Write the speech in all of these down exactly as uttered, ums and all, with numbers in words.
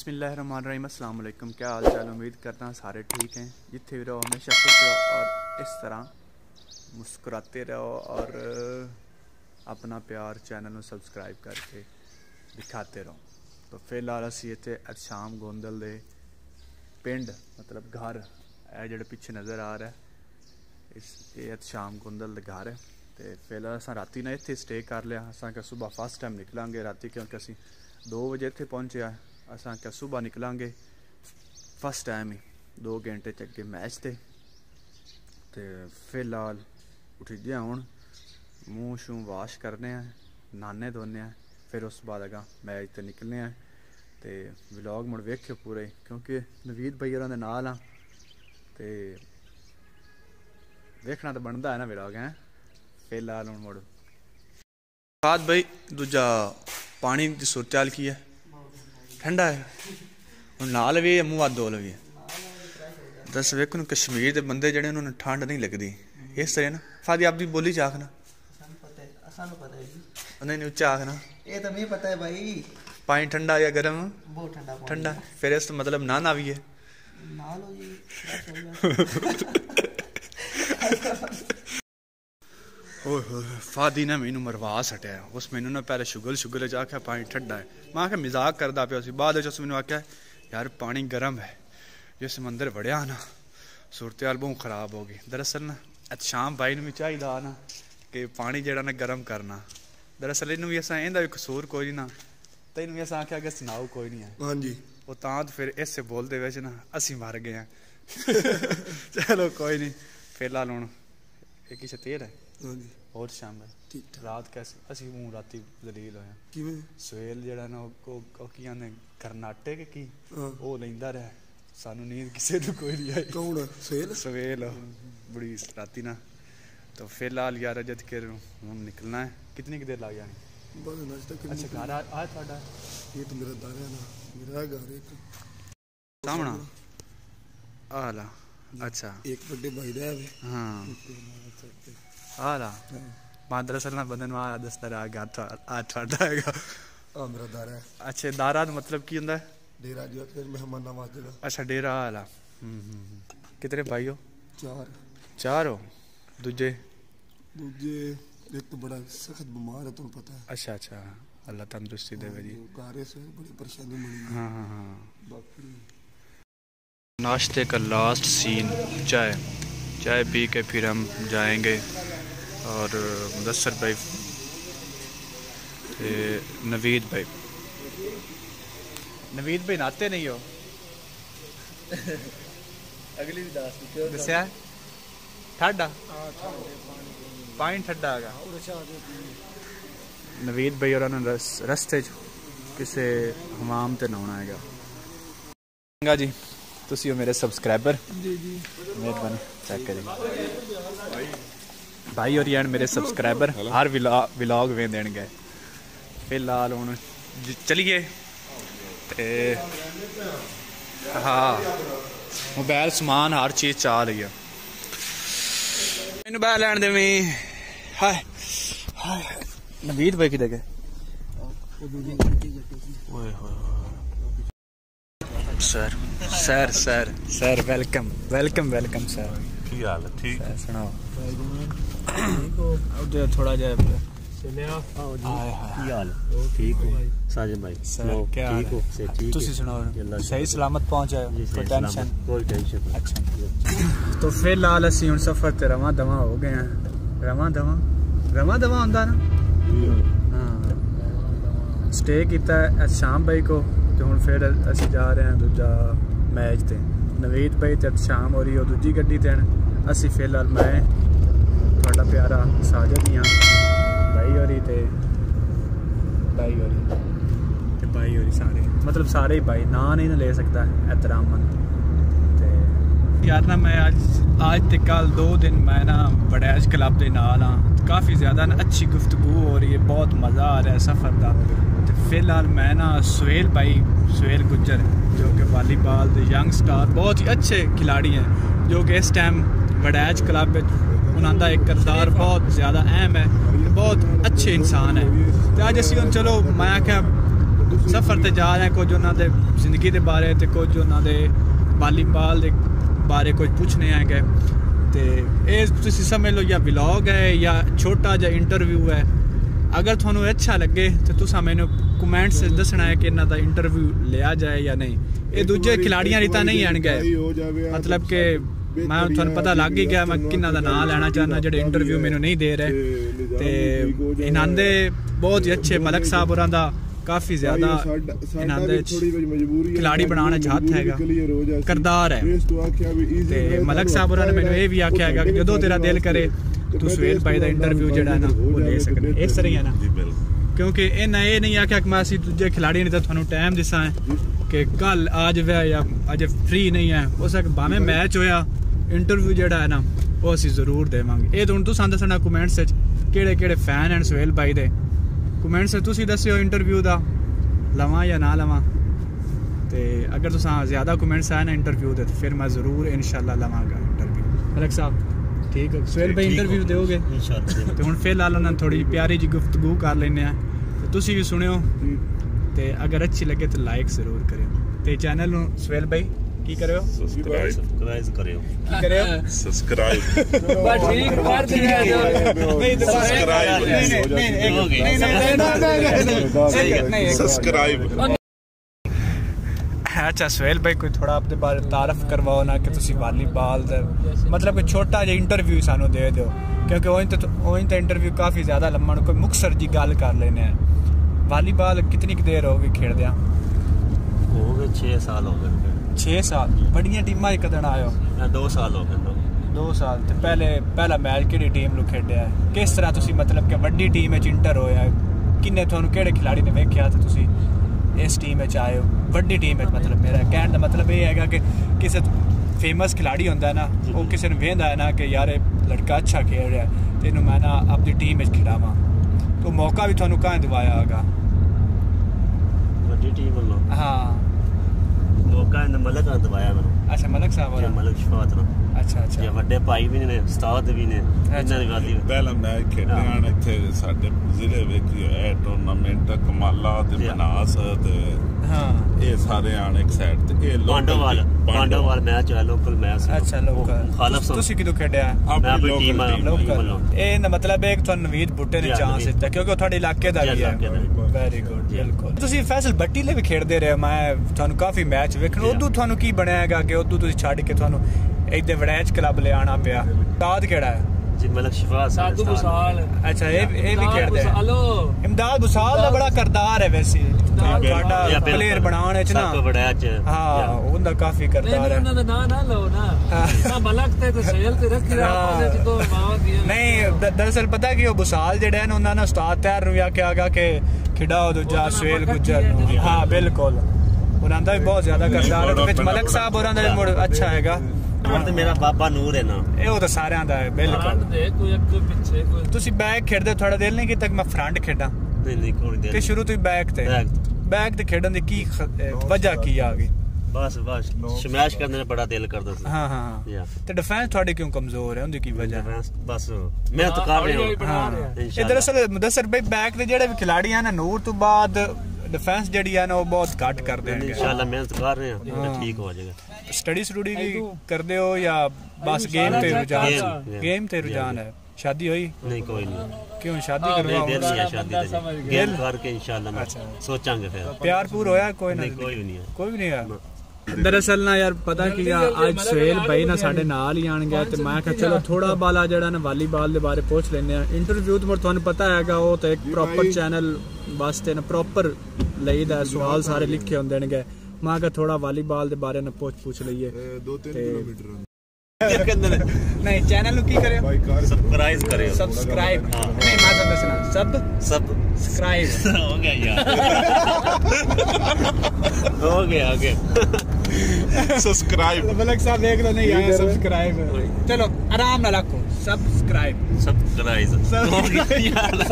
बिस्मिल्लाहिर्रहमानिर्रहीम, अस्सलाम वालेकुम। क्या हाल चाल, उम्मीद करता हूँ सारे ठीक हैं। जितने रहो हमेशा खुश रहो और इस तरह मुस्कुराते रहो और अपना प्यार चैनल को सब्सक्राइब करके दिखाते रहो। तो फिलहाल असी इतने एहतशाम गोंदल दे पिंड मतलब घर है जो पिछे नज़र आ रहा है, इस एहतशाम गोंदल का घर है। तो फिलहाल अस राती ना इतने स्टे कर लिया। असा सुबह फर्स्ट टाइम निकलांगे राती, क्योंकि असी दो बजे इतने पहुँचे आ। असा क्या सुबह निकलांगे फर्स्ट टाइम ही दो घंटे च अगे मैच थे। तो फिलहाल उठीजे हूँ, मूँह शूँ वाश करने नहाने धोने, फिर उस बाद अगर मैच तो निकलने हैं। तो व्लॉग मुड़ वेखियो पूरे, क्योंकि नवीद भाई उन्होंने नाल हाँ, तो वेखना तो बनता है ना व्लॉग है। फिलहाल हूँ मुड़ बाद भाई दूजा पानी की सूरत हाल की है, ठंडा है हूँ ना लविए मूँह हद धो लविए। दस वेख कश्मीर के बंदे जोड़े उन्होंने ठंड नहीं लगती इस तरह ना। फादी आपकी बोली च आखना नहीं नहीं उच्चा आखना, पानी ठंडा या गर्म ठंडा फिर इस मतलब ना ना भी है। फादी ने मैनू मरवा सटिया, उस मैनू ना पहले शुगल शुगल च आख्या पानी ठंडा है। मैं आख्या मजाक करता पे उसी, बाद उस मैनू आख्या यार पानी गर्म है। जिस मंदिर वड़िया ना सूरत हाल बहुत खराब हो गई। दरअसल ना एहतशाम भाई ने भी चाहिए ना कि पानी जरा ना गर्म करना। दरअसल इनू भी असा इनका भी कसूर कोई ना, तेन भी अस आख्या कि सुनाओ कोई नहीं है। हाँ जी वो तो फिर इस बोलते हुए ना असी मर गए हैं। चलो कोई नहीं, फिलहाल हूँ एक ही छत्तीर है और शाम है रात कैसे असी हूँ राती दलील होया किवें सवेल जरा ना की आने करनाटे के की वो लेंदा रहा। सानू नींद किसी को कोई नहीं आई, कौन सवेल सवेल बड़ी राती ना। तो फिलहाल यार अजद के हम निकलना है, कितनी की देर लग जानी? अच्छा घर आया था ये तो मेरा दादा ना मेरा घर एक सामना आला। अच्छा एक बड़े भाई दा है। हां आला मदरसा ना बंदन वा दस्तर आ गया था आ ठंडा हैगा ओ मेरा दादा है। अच्छा दारा दा मतलब की हुंदा है? डेरा जो फिर मेहमान नवाज जगह। अच्छा डेरा आला। हम्म कितने भाई हो? चार चार हो। दूजे दूजे एक तो बड़ा सख्त बीमार है, तुम्हें पता है। अच्छा अच्छा अल्लाह तंदुरुस्ती दे जी। कार्य से बड़ी परेशानी मिली। हाँ हाँ हाँ बाकी नाश्ते का लास्ट सीन चाय, चाय पी के फिर हम जाएंगे। और मुदस्सर भाई नवीद भाई नवीद भाई नाते नहीं हो। अगली भी दास दसिया ठंडा पानी ठंडा है। नवीद भाई और रस, रस्ते किसी हमाम ते नहाना है। चंगा जी तुसी हो मेरे सब्सक्राइबर जी जी मेहरबानी चेक करें भाई और यार मेरे सब्सक्राइबर हर व्लॉग वे देन गए। फिलहाल हूँ चलिए। हाँ मोबाइल समान हर चीज़ चाह रही है। बह लैंड हाय हाय नवीद भाई किधर गए? Sir sir sir sir welcome welcome welcome sir. की हाल है? ठीक है सुनाओ। थोड़ा जा ठीक हो साजिद भाई? सर क्या ठीक हो? ठीक तुसी सुनाओ सही सलामत पहुंच आए? कोई टेंशन कोई टेंशन। अच्छा तो फिलहाल असी हुण सफर ते रवां दवां हो गए हैं। रवां दवां रवां दवां हुंदा ना। हाँ स्टे कीता है एहतशाम भाई को, तो हुण फिर असी जा रहे हैं दूजा मैच ते। नवीद भाई ते एहतशाम हो रही हो दूजी गड्डी ते हैं। असी फिलहाल मैं तुहाडा प्यारा साजिद ही हां भाई होरी ते भाई होरी ते भाई होरी सारे मतलब सारे ही भाई ना नहीं ना ले सकता है एहतरामन ते यार ना। मैं आज आज ते कल दो दिन मैं ना वड़ैच क्लब के नाल हाँ, काफ़ी ज़्यादा ना अच्छी गुफ्तगू हो रही है, बहुत मज़ा आ रहा है सफ़र का। तो फिलहाल मैं ना सोहेल भाई सोहेल गुज्जर जो कि वालीबॉल के यंग स्टार बहुत ही अच्छे खिलाड़ी हैं, जो कि इस टाइम वड़ैच क्लब उन्होंने एक किरदार बहुत ज़्यादा अहम है, बहुत अच्छे इंसान है। तो अज असी चलो मैं क्या सफ़र से जा रहे हैं, कुछ उन्होंने जिंदगी के बारे तो कुछ उन्होंने वालीबाल के बारे कुछ पूछने है गए। तो ये समझ लो या ब्लॉग है या छोटा जहा इंटरव्यू है। अगर थोड़ा अच्छा लगे तो तुम मैंने कमेंट से दसना है कि इन्हों का इंटरव्यू लिया जाए या नहीं। ये दूजे खिलाड़ियों रीता नहीं आन गए, मतलब कि मैं थोड़ा पता लग ही गया मैं किन्ना दा नाम लेना चाहना जो इंटरव्यू मैंने नहीं दे रहे। तो इन्हों के बहुत ही अच्छे मलक साहब और काफ़ी ज़्यादा खिलाड़ी बनाने चाहता है, करदार है। मलक साहब और मैंने ये भी आख्या है कि जो तेरा दिल करे तू सुहेल भाई का इंटरव्यू जो है ना वो ले सकते इस तरह ही है ना, क्योंकि इन्हें ये नहीं आख्या कि मैं अस दूजे खिलाड़ियों ने तो थोड़ा टाइम दिसा है कि कल आज वह या अज फ्री नहीं है। उस भावें मैच होया इंटरव्यू जोड़ा है ना वो असं जरूर देवेंगे। ये तो हूँ तुम दसना कमेंट्स किड़े किड़े फैन हैं सुहेल भाई के। कमेंट्स तुम दस्यो इंटरव्यू का लवां या ना लवां। तो अगर तुम ज़्यादा कमेंट्स आए ना इंटरव्यू के तो फिर मैं जरूर इंशाल्लाह लवांगा इंटरव्यू। मलक साहब ठीक है सुहेल भाई इंटरव्यू दोगे इंशाल्लाह। तो हम फिलहाल उन्होंने थोड़ी प्यारी जी गुफ्तगू कर लें, तो तुम भी सुनो। तो अगर अच्छी लगे तो लाइक जरूर करें। तो चैनल सुहेल भाई की करो सब्सक्राइब करें की करें सब्सक्राइब बस ठीक कर दिया नहीं तो सब्सक्राइब नहीं नहीं हो गई नहीं नहीं सब्सक्राइब। अच्छा सुहेल भाई कोई थोड़ा अपने बारे तारफ करवाओ ना कि तुसी वालीबाल दा मतलब कि छोटा जिहा इंटरव्यू सानू दे दियो, क्योंकि ओही तो इंटरव्यू काफ़ी ज़्यादा लम्मा कोई मुखसर जी गल कर लेने हैं। वालीबाल कितनी देर हो गई खेलद हो गए छे साल हो गए छे साल बड़िया टीम कदन आयो दो साल हो गए दो साल। तो पहले पहला मैच कि टीम को खेडिया है किस तरह तुसी मतलब कि वड्डी टीम इंटर होया किन्ने थोनू केड़े खिलाड़ी ने वेख्या तो तुसी इस टीम आए हो वड्डी टीम मतलब मेरा कहने का मतलब ये है कि किसी फेमस खिलाड़ी होंदा ना वो किसी ने वेंदा है ना कि यार लड़का अच्छा खेल रहा है तेनों मैं ना अपनी टीम खिलावा। तो मौका भी थोनू कहाँ दवाया होगा टीम वालों? हाँ मौका मलक ने दवाया मैंने। अच्छा मलक साहब वाला मलक शफात ना। अच्छा अच्छा ये बड़े भाई भी ने उस्ताद भी ने इन्ना गल्ल पहला मैच खेलने आने इथे साडे जिले विच है टूर्नामेंट कमाला ते बनास ते हां ये सारे आने एक साइड ते ये पांडोवाल पांडोवाल मैच है लोकल मैच। अच्छा लोकल खालफ तुसी किदो खेडया? मैं अपनी टीम लोकल ए ना मतलब एक तो नवीद बुट्टे ने चांस दिता क्योंकि थोड़े इलाके दा भी है। वेरी गुड बिल्कुल। तुसी फैसल भट्टी ले भी खेडदे रहे मैं थानू काफी मैच वेखण उदू थानू की बणायागा कि उदू तुसी छड के थानू इधर वड़ैच क्लब ले आना पिया। उस्ताद केड़ा है? जी मलक शफात साधु भुसाल। अच्छा ये ये भी खेलते हैं इमदाद भुसाल दा बड़ा करदार है वैसे गाडा प्लेयर बनाने च ना सब वड़ैच। हां उनदा काफी करदार है ना ना ना लो ना ना मलक ते तो सेल ते रख के आपस तो मावा दिया नहीं दरअसल पता कि वो भुसाल जेड़ा है उनदा ना उस्ताद तैयार नु या के आगा के खिड़ा दूजा सुहेल गुज्जर। हां बिल्कुल उनदा भी बहुत ज्यादा करदार है विच मलक साहब उनदा भी मुड़ अच्छा हैगा। तो मेरा बाबा नूर है ना ये तो सारे दा है बिल्कुल दे कोई एक कोई पीछे कोई ਤੁਸੀਂ बैक खेडदे थोड़ा दिल नहीं कि तक मैं फ्रंट खेडा नहीं नहीं कोई दिल ते शुरू तो ही बैक ते बैक ते खेडन दी की वजह की आ गई? बस बस शमैश करने ने बड़ा दिल करदा सी। हां हां ते डिफेंस थोड़े क्यों कमजोर है उनकी वजह? बस मैं तो काबले हां ये दरअसल मुदस्सर भाई बैक दे जेड़े भी खिलाड़ी है ना नूर तो बाद डिफेंस जड़ी है ना वो बहुत घट कर देंगे। इंशाल्लाह मेहनत कर रहे हैं ठीक हो जाएगा। स्टडी स्टडी भी करते हो या बस गेम ते रुझान? गेम ते रुझान है। शादी हुई नहीं? कोई नहीं। क्यों शादी करवाओ? नहीं दिल है शादी ते गेम करके इंशाल्लाह सोचांगे फिर। प्यार पूर होया? कोई नहीं कोई नहीं कोई नहीं है। दरअसल ना यार पता की अज सुहेल भाई ना साडे नाल ही आन गया तो मैं चलो थोड़ा बाला जड़ा ना वालीबाल दे बारे पूछ लेने इंटरव्यू तो तुहानू पता है वो तो एक प्रॉपर चैनल वास्ते ना प्रॉपर लई दा सवाल सारे लिखे होंदे ने गए मैं क्या थोड़ा वालीबाल दे बारे ना पूछ पूछ लईए। नहीं चैनल नु की करेओ? सब्सक्राइब करेओ। सब्सक्राइब नहीं मैं तो दसना सब सब्सक्राइब हो गया यार हो गया ओके सब्सक्राइब मलक साहब देख लो नहीं आया सब्सक्राइब चलो आराम ना रखो सब्सक्राइब सब्सक्राइब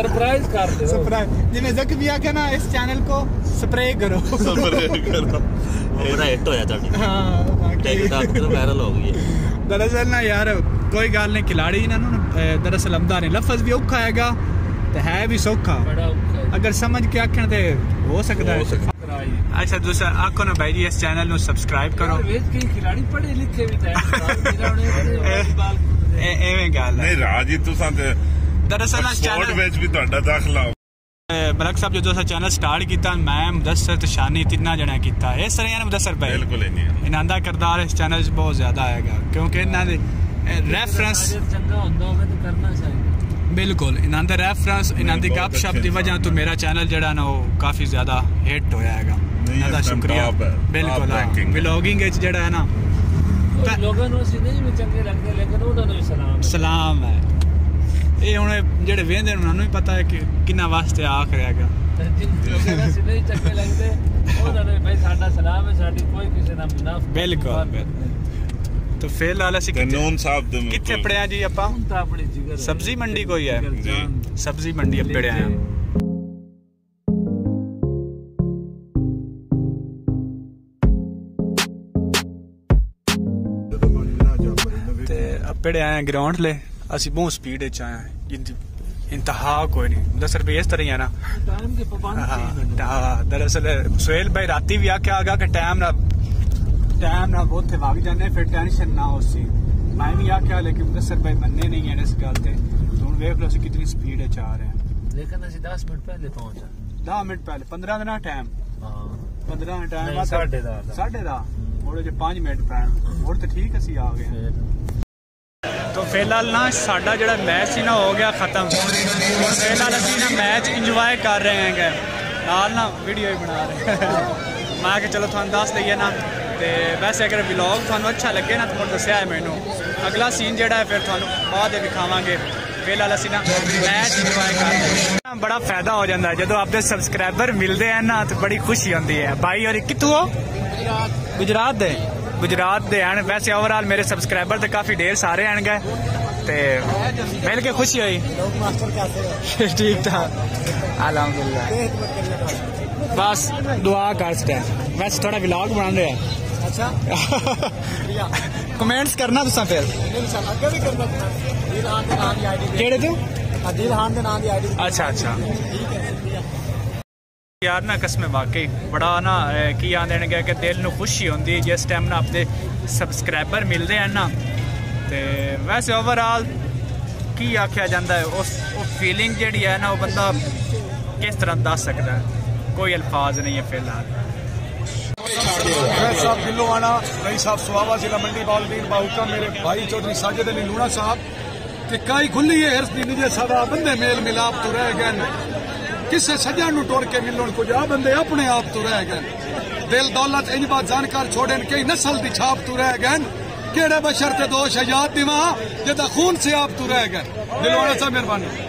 सरप्राइज कर दो सरप्राइज जिन्हें जक भी आके ना इस चैनल को स्प्रे करो स्प्रे करो मेरा हिट होया था। हां टेक दा तो वायरल हो गई। दरअसल ना यार कोई गल नहीं खिलाड़ी इन्होंने दरअसल आमदा ने लफज भी औखा है तो है भी सौखा बड़ा औखा अगर समझ के आखन ते हो सकता है। अच्छा दूसरा आखो ना भाई जी इस चैनल नु सब्सक्राइब करो। खिलाड़ी पढ़े लिखे भी एवें गल नहीं राजी तुसा ते दरअसल स्पोर्ट विच भी ਤੁਹਾਡਾ दाखला बलक साहब जो चैनल स्टार्ट किया मैं मुदस्सर तशानी तिना जने किया इस तरह मुदस्सर भाई बिल्कुल नहीं इन्हां दा किरदार इस चैनल च बहुत ज्यादा आएगा क्योंकि इन्हां दे रेफरेंस चंगा हुंदा होवे ते करना चाहिए बिल्कुल इन्हां दा रेफरेंस इन्हां दी गपशप दी वजह तो मेरा चैनल जड़ा ना वो काफी ज्यादा हिट होया हैगा इन्हां दा शुक्रिया बिल्कुल व्लॉगिंग इच जड़ा है ना लोगों नु सीधे ही चंगे लगदे लेकिन उन्हां नु सलाम सलाम है ਇਹ ਹੁਣ ਜਿਹੜੇ ਵੇਂਦੇ ਉਹਨਾਂ ਨੂੰ ਵੀ ਪਤਾ ਹੈ ਕਿ ਕਿੰਨਾ ਵਾਸਤੇ ਆਖ ਰਿਹਾ ਹੈਗਾ ਜਿਹੜਾ ਸਿੱਧੇ ਚੱਕੇ ਲੱਗਦੇ ਉਹਨਾਂ ਨੇ ਭਾਈ ਸਾਡਾ ਸਲਾਮ ਹੈ ਸਾਡੀ ਕੋਈ ਕਿਸੇ ਨਾਲ ਮੁਨਾਫਾ ਬਿਲਕੁਲ ਤਾਂ ਫਿਲਹਾਲ ਅਸੀਂ ਕਾਨੂੰਨ ਸਾਹਿਬ ਦੇ ਕਿੱਥੇ ਪੜਿਆ ਜੀ ਆਪਾਂ ਹੁਣ ਤਾਂ ਆਪਣੀ ਜਿਗਰ ਸਬਜ਼ੀ ਮੰਡੀ ਕੋਈ ਹੈ ਜੀ ਸਬਜ਼ੀ ਮੰਡੀ ਅੱਪੇ ਪੜਿਆ ਆ ਤੇ ਅੱਪੇ ਪੜਿਆ ਆ ਗਰਾਊਂਡ ਲੈ असी बहुत स्पीड आया है इंतहा कोई नहीं दस रुपये इस तरह आना हाँ दरअसल सोहेल भाई राती भी आके आगा कि टाइम ना टाइम ना बहुत थे भागी जाने फिर टेंशन ना हो सी मैं भी आके आ लेकिन दस रुपये बनने नहीं है इस गल से हूँ वेख लो कितनी स्पीड है आ रहे हैं लेकिन अभी दस मिनट पहले पहुंचा दस मिनट पहले पंद्रह दिन टाइम पंद्रह टाइम साढ़े दा और पांच मिनट टाइम और तो ठीक असी आ गए तो फिलहाल ना साडा जो मैच ही ना हो गया ख़त्म फिलहाल अभी ना मैच इंजॉय कर रहे हैं नाल ना वीडियो ही बना रहे हैं मैं कि चलो थानू दस दईए ना तो वैसे अगर ब्लॉग थानू अच्छा लगे ना तो दस्या है मैनू अगला सीन जोड़ा है फिर थानू बाद दिखावांगे फिलहाल असी ना मैच इंजॉय कर रहे हैं बड़ा फायदा हो जाता है जो आपके सबसक्राइबर मिलते हैं ना तो बड़ी खुशी आती है भाई और कितों हो गुजरात दे गुजरात दे हैं वैसे ओवरऑल मेरे सब्सक्राइबर तो काफी ढेर सारे हैं गए ते मिल के खुशी हुई ठीक ठाक अलहमदुलिल्लाह बस दुआ कर वैसे थोड़ा व्लॉग बना रहे हैं अच्छा कमेंट्स करना तुसा फिर केड़े तू अच्छा अच्छा यार ना कसमें वाकई बड़ा ना की आने गया कि दिल में खुशी होंगी जिस टाइम ना अपने सबसक्राइबर मिलते हैं ना तो वैसे ओवरऑल की आख्या जाता है उस फीलिंग जी है ना वो बंदा किस तरह दस सकता है कोई अल्फाज नहीं है फिलहाल साहब गिलोवाना रही साहब सुहावा जिला मंडी बालवीर बाहुका मेरे भाई चौधरी साजिद अली लूणा साहब कई खुली है बंदे मेल मिलाप तो रह गए किसे सजा नू टोड़ के मिलन कुछ आ बंदे अपने आप तो रह गए दिल दौलत इन बात जानकार छोड़न कई नस्ल की छाप तू रह गए केड़े बशर ते दोष आजाद दिमाग जिदा खून से आप तू रह गए दिलवाना सा मेहरबानी।